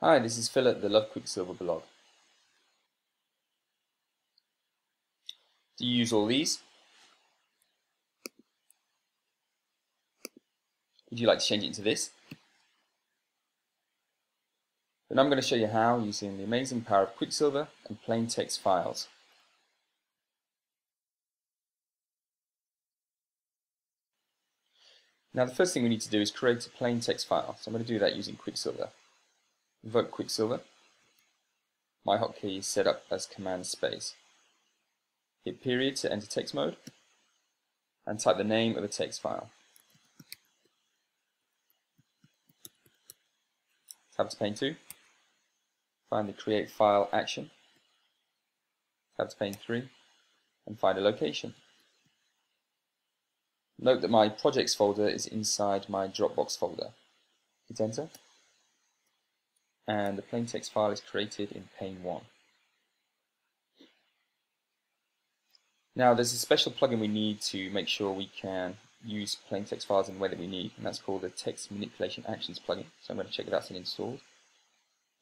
Hi, this is Phil at the LoveQuicksilver blog. Do you use all these? Would you like to change it into this? Then I'm going to show you how, using the amazing power of Quicksilver and plain text files. Now the first thing we need to do is create a plain text file, so I'm going to do that using Quicksilver. Invoke Quicksilver. My hotkey is set up as command space. Hit period to enter text mode and type the name of the text file. Tab to pane 2. Find the create file action. Tab to pane 3 and find a location. Note that my projects folder is inside my Dropbox folder. Hit enter. And the plain text file is created in pane 1. Now there's a special plugin we need to make sure we can use plain text files in the way that we need, and that's called the Text Manipulation Actions plugin. So I'm going to check if that's been installed.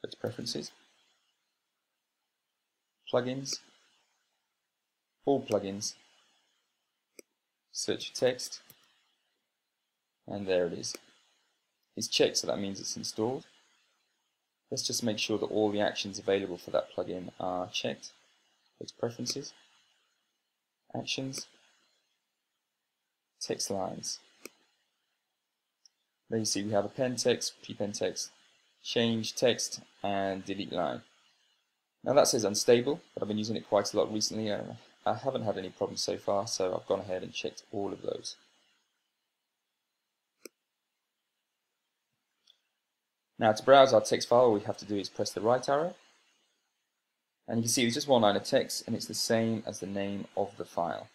Go to Preferences, Plugins, All Plugins, Search for Text, and there it is. It's checked, so that means it's installed. Let's just make sure that all the actions available for that plugin are checked. Go to Preferences, Actions, Text Lines. There you see we have append text, prepend text, change text, and delete line. Now that says unstable, but I've been using it quite a lot recently and I haven't had any problems so far, so I've gone ahead and checked all of those. Now to browse our text file, all we have to do is press the right arrow, and you can see there's just one line of text and it's the same as the name of the file.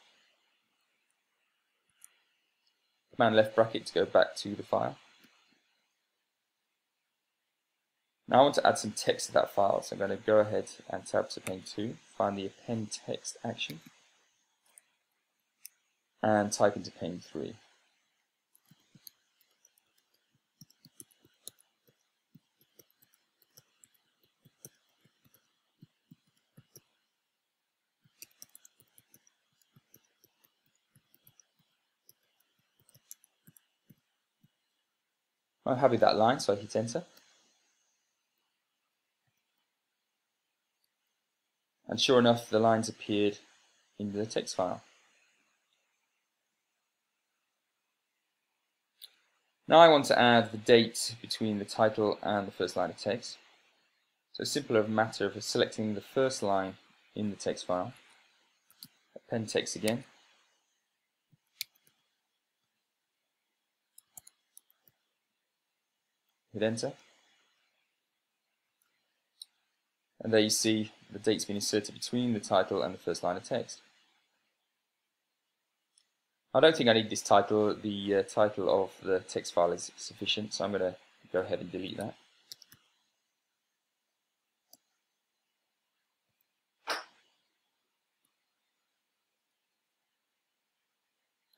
Command left bracket to go back to the file. Now I want to add some text to that file, so I'm going to go ahead and tab to pane 2, find the append text action and type into pane 3. I'm happy with that line, so I hit enter. And sure enough, the lines appeared in the text file. Now I want to add the date between the title and the first line of text. So it's simpler a matter of selecting the first line in the text file. Append text again. Hit enter, and there you see the date's been inserted between the title and the first line of text. I don't think I need this title, the title of the text file is sufficient, so I'm going to go ahead and delete that.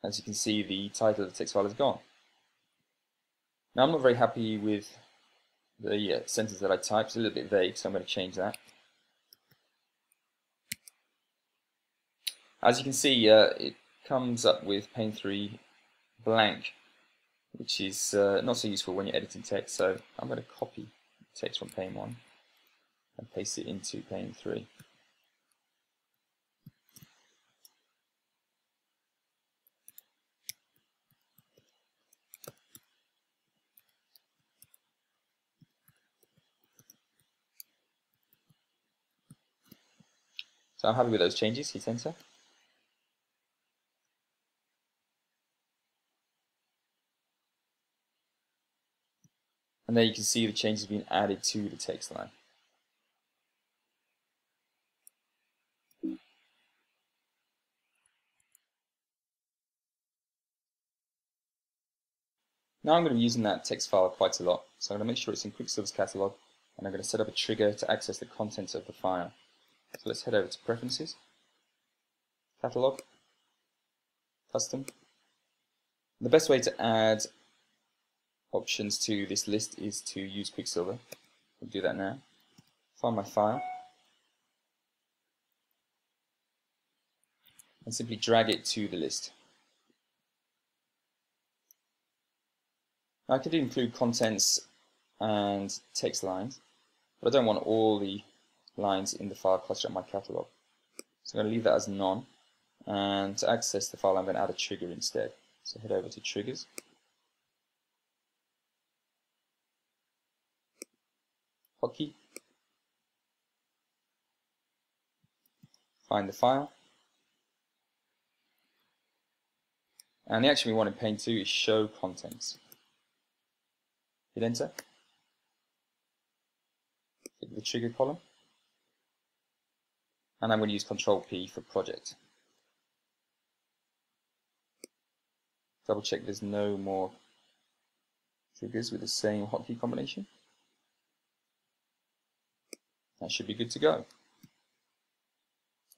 As you can see, the title of the text file is gone. Now I'm not very happy with the sentence that I typed, it's a little bit vague, so I'm going to change that. As you can see, it comes up with pane 3 blank, which is not so useful when you're editing text, so I'm going to copy text from pane 1 and paste it into pane 3. So I'm happy with those changes, hit enter. And there you can see the changes have been added to the text line. Now I'm going to be using that text file quite a lot, so I'm going to make sure it's in Quicksilver's catalog, and I'm going to set up a trigger to access the contents of the file. So let's head over to Preferences, Catalog, Custom. The best way to add options to this list is to use Quicksilver. We'll do that now. Find my file and simply drag it to the list. Now, I could include contents and text lines, but I don't want all the lines in the file cluster on my catalog. So I'm going to leave that as none, and to access the file I'm going to add a trigger instead. So head over to triggers. Hotkey. Find the file. And the action we want in pane 2 is show contents. Hit enter. Click the trigger column. And I'm going to use Control P for project. Double check there's no more triggers with the same hotkey combination. That should be good to go.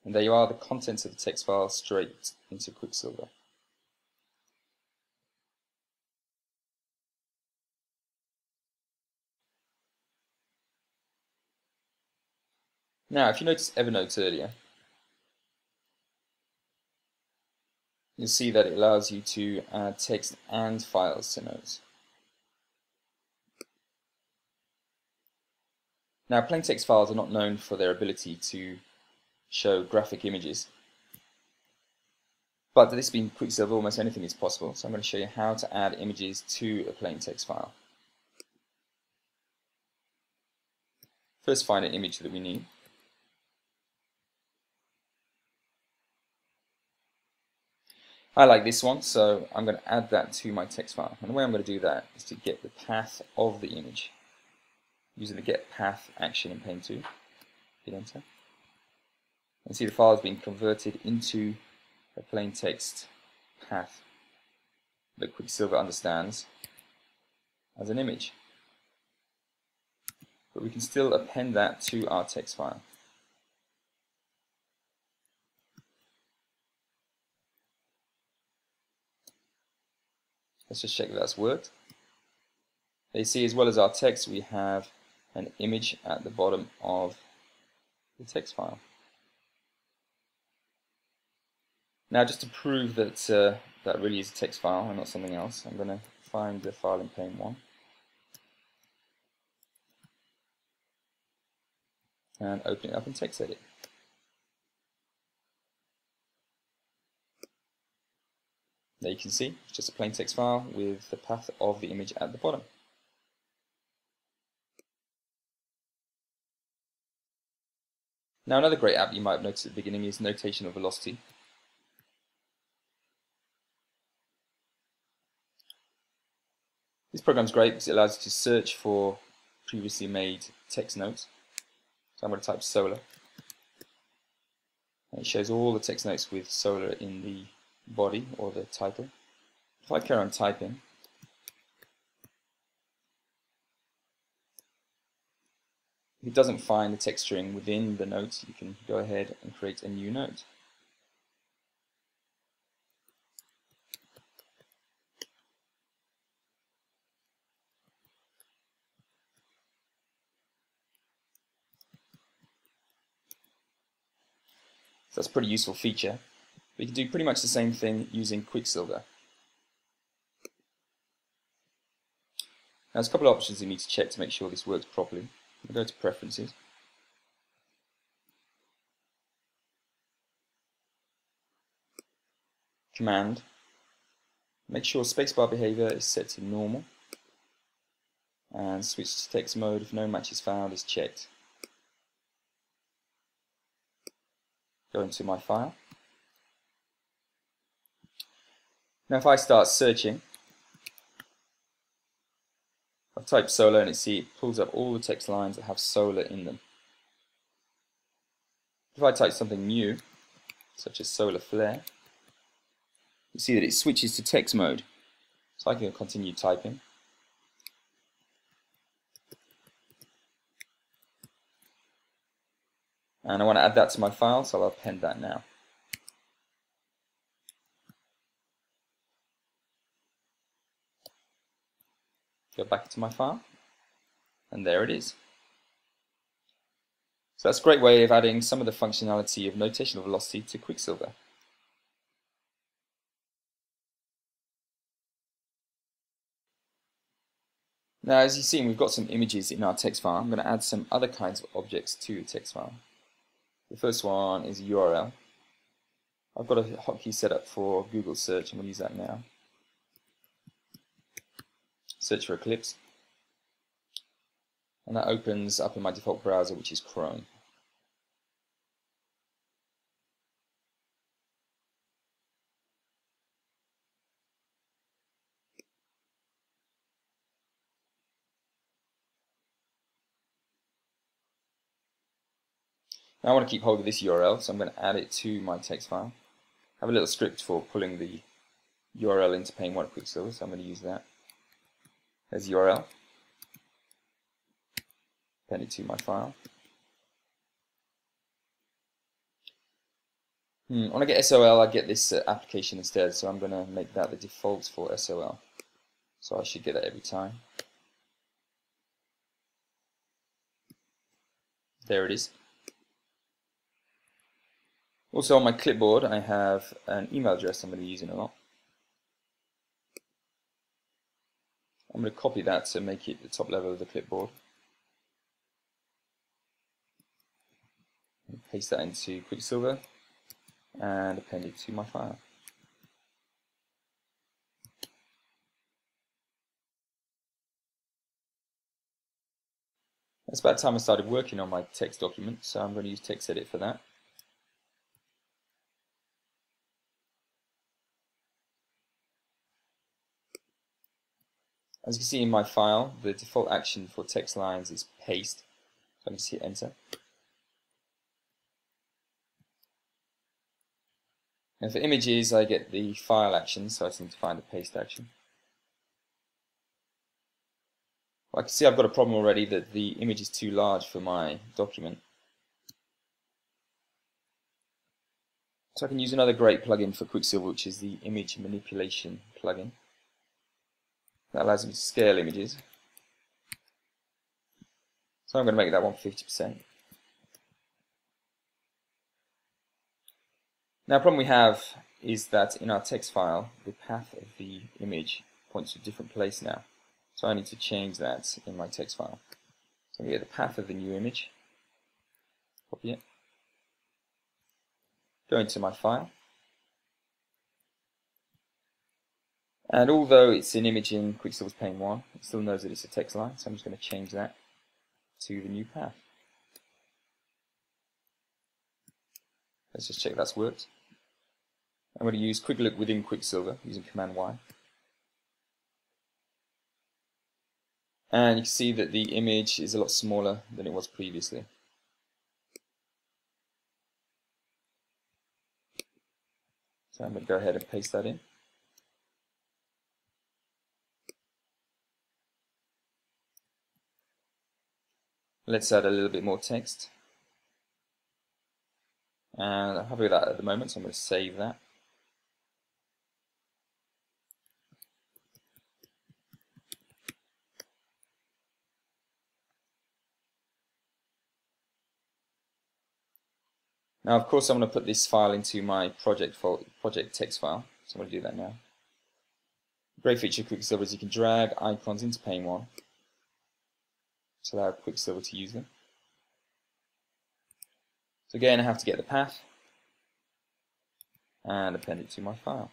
And there you are, the contents of the text file straight into Quicksilver. Now, if you noticed Evernote earlier, you'll see that it allows you to add text and files to notes. Now, plain text files are not known for their ability to show graphic images, but this being Quicksilver, almost anything is possible. So I'm going to show you how to add images to a plain text file. First, find an image that we need. I like this one, so I'm going to add that to my text file. And the way I'm going to do that is to get the path of the image using the get path action in pane 2. Hit enter. And see the file has been converted into a plain text path that Quicksilver understands as an image. But we can still append that to our text file. Let's just check that that's worked. There you see, as well as our text, we have an image at the bottom of the text file. Now, just to prove that that really is a text file and not something else, I'm going to find the file in pane 1 and open it up in TextEdit. There you can see, it's just a plain text file with the path of the image at the bottom. Now, another great app you might have noticed at the beginning is Notational Velocity. This program's great because it allows you to search for previously made text notes. So I'm going to type solar. And it shows all the text notes with solar in the body or the title. If I carry on typing, if it doesn't find the text string within the note, you can go ahead and create a new note. So that's a pretty useful feature. We can do pretty much the same thing using Quicksilver. Now, there's a couple of options you need to check to make sure this works properly. We'll go to Preferences. Command. Make sure spacebar behavior is set to normal. And switch to text mode if no match is found is checked. Go into my file. Now, if I start searching, I've typed solar and it pulls up all the text lines that have solar in them. If I type something new, such as solar flare, you see that it switches to text mode. So I can continue typing. And I want to add that to my file, so I'll append that now. Go back to my file, and there it is. So that's a great way of adding some of the functionality of notational velocity to Quicksilver. Now, as you've seen, we've got some images in our text file. I'm going to add some other kinds of objects to the text file. The first one is a URL. I've got a hotkey set up for Google search. I'm going to use that now. Search for Eclipse. And that opens up in my default browser, which is Chrome. Now I want to keep hold of this URL, so I'm going to add it to my text file. I have a little script for pulling the URL into Pane 1 of Quicksilver, so I'm going to use that. There's the URL. Append it to my file. When I get SOL, I get this application instead, so I'm going to make that the default for SOL. So I should get that every time. There it is. Also on my clipboard I have an email address I'm going to be using a lot. I'm going to copy that to make it the top level of the clipboard. And paste that into Quicksilver and append it to my file. That's about time I started working on my text document, so I'm going to use TextEdit for that. As you can see in my file, the default action for text lines is paste, so I'm just hit enter. And for images I get the file action, so I just need to find the paste action. Well, I can see I've got a problem already that the image is too large for my document. So I can use another great plugin for Quicksilver, which is the image manipulation plugin. That allows me to scale images. So I'm going to make that one 50%. Now, the problem we have is that in our text file, the path of the image points to a different place now. So I need to change that in my text file. So I'm going to get the path of the new image, copy it, go into my file. And although it's an image in Quicksilver's Pane 1, it still knows that it's a text line, so I'm just going to change that to the new path. Let's just check that's worked. I'm going to use Quick Look within Quicksilver using Command Y. And you can see that the image is a lot smaller than it was previously. So I'm going to go ahead and paste that in. Let's add a little bit more text, and I'm happy with that at the moment, so I'm going to save that. Now of course I'm going to put this file into my project text file, so I'm going to do that now. A great feature of Quicksilver is you can drag icons into Pane 1. To allow Quicksilver to use them. So again, I have to get the path and append it to my file.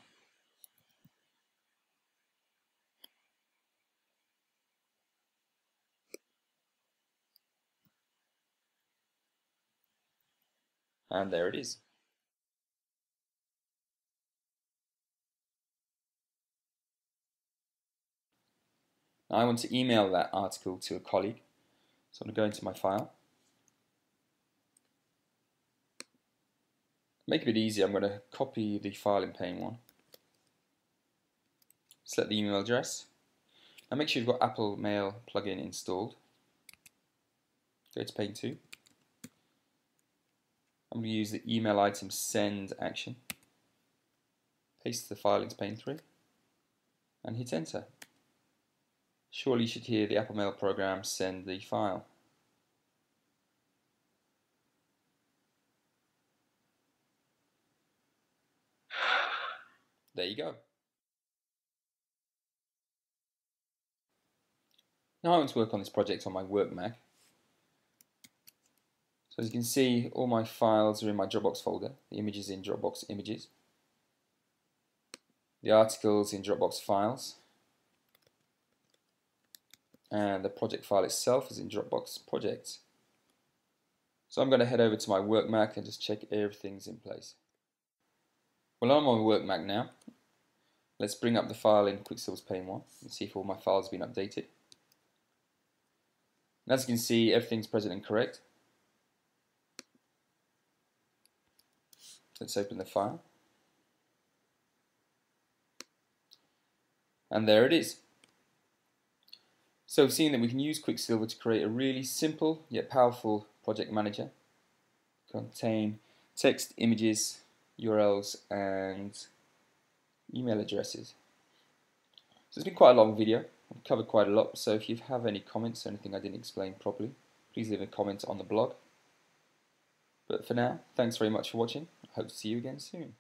And there it is. Now I want to email that article to a colleague. So I'm going to go into my file. Make it a bit easier, I'm going to copy the file in Pane 1. Select the email address. Now make sure you've got Apple Mail plugin installed. Go to Pane 2. I'm going to use the email item send action. Paste the file into Pane 3 and hit enter. Surely you should hear the Apple Mail program send the file. There you go. Now I want to work on this project on my work Mac. So as you can see, all my files are in my Dropbox folder, the images in Dropbox Images, the articles in Dropbox Files, and the project file itself is in Dropbox Projects. So I'm going to head over to my work Mac and just check everything's in place. Well, I'm on my work Mac now. Let's bring up the file in Quicksilver's pane 1 and see if all my files have been updated. And as you can see, everything's present and correct. Let's open the file. And there it is. So we've seen that we can use Quicksilver to create a really simple yet powerful project manager. Contain text, images, URLs and email addresses. So it's been quite a long video. I've covered quite a lot, so if you have any comments or anything I didn't explain properly, please leave a comment on the blog. But for now, thanks very much for watching. I hope to see you again soon.